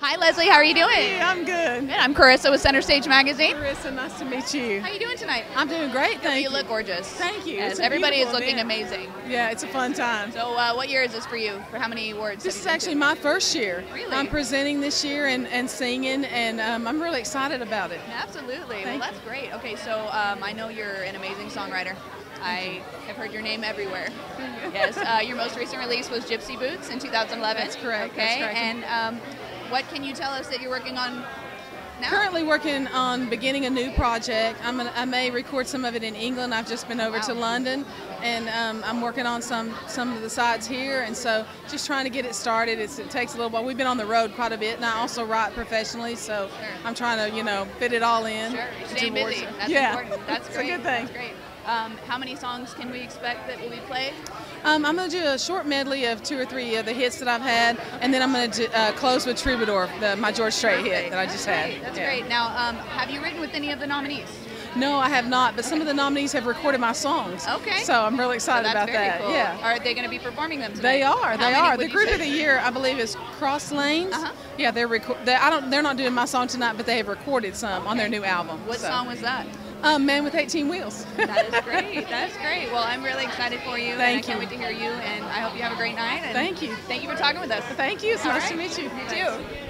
Hi, Leslie. How are you doing? Hey, I'm good. And I'm Carissa with Center Stage Magazine. Carissa, nice to meet you. How are you doing tonight? I'm doing great, thank you. You look gorgeous. Thank you. Yes, everybody is looking amazing. Yeah, it's a fun time. So what year is this for you? For how many awards? This is actually my first year. Really? I'm presenting this year and singing, and I'm really excited about it. Absolutely. Well, that's great. Okay, so I know you're an amazing songwriter. I have heard your name everywhere. Yes. Your most recent release was Gypsy Boots in 2011. That's correct. Okay, that's correct. And what can you tell us that you're working on now? Currently working on beginning a new project. I may record some of it in England. I've just been over to London, and I'm working on some of the sides here, and so just trying to get it started. It takes a little while. We've been on the road quite a bit, and I also write professionally, so I'm trying to fit it all in. Sure, stay busy. That's important. That's great. It's a good thing. That's great. How many songs can we expect that will be played? I'm going to do a short medley of 2 or 3 of the hits that I've had, and then I'm going to close with Troubadour, my George Strait hit that I just had. That's great. Now, have you written with any of the nominees? No, I have not, but some of the nominees have recorded my songs. Okay. So I'm really excited about that. Cool. Yeah. Are they going to be performing them tonight? They are. They are. The group of the year, I believe, is Cross Lanes. Yeah, they're not doing my song tonight, but they have recorded some on their new album. What song was that? Man with 18 Wheels. That is great. That's great. Well, I'm really excited for you. Thank you. I can't wait to hear you, and I hope you have a great night. And thank you. Thank you for talking with us. Thank you. It's nice to meet you. You too.